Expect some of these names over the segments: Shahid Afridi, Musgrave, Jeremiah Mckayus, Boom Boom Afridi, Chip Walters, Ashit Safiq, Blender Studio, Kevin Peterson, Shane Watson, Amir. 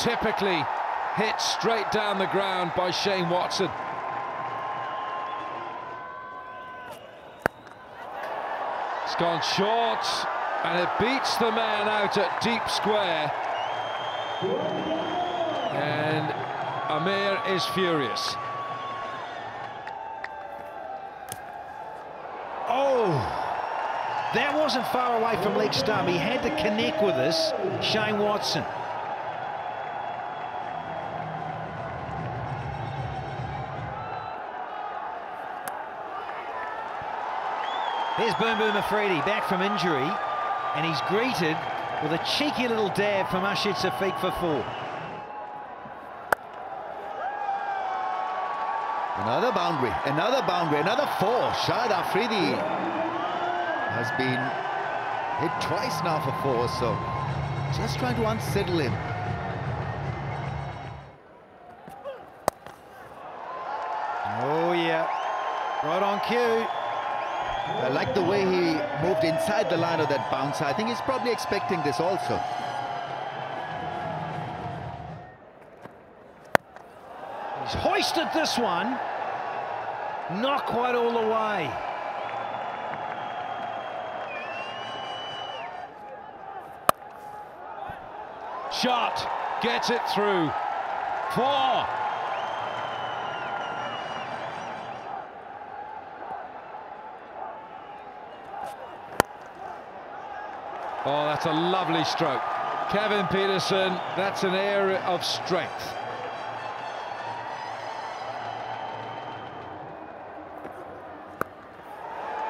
typically hit straight down the ground by Shane Watson. It's gone short, and it beats the man out at deep square. And Amir is furious. Oh! That wasn't far away from leg stump. He had to connect with us, Shane Watson. There's Boom Boom Afridi back from injury, and he's greeted with a cheeky little dab from Ashit Safiq for four. Another boundary, another four. Shahid Afridi has been hit twice now for four, so just trying to unsettle him. Oh yeah, right on cue. I like the way he moved inside the line of that bouncer. I think he's probably expecting this also. He's hoisted this one, not quite all the way. Shot, gets it through. Four. Oh, that's a lovely stroke. Kevin Peterson, that's an area of strength.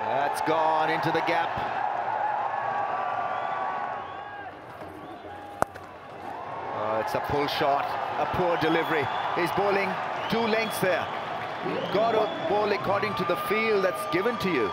That's gone into the gap. It's a pull shot, a poor delivery. He's bowling two lengths there. You've got to bowl according to the feel that's given to you.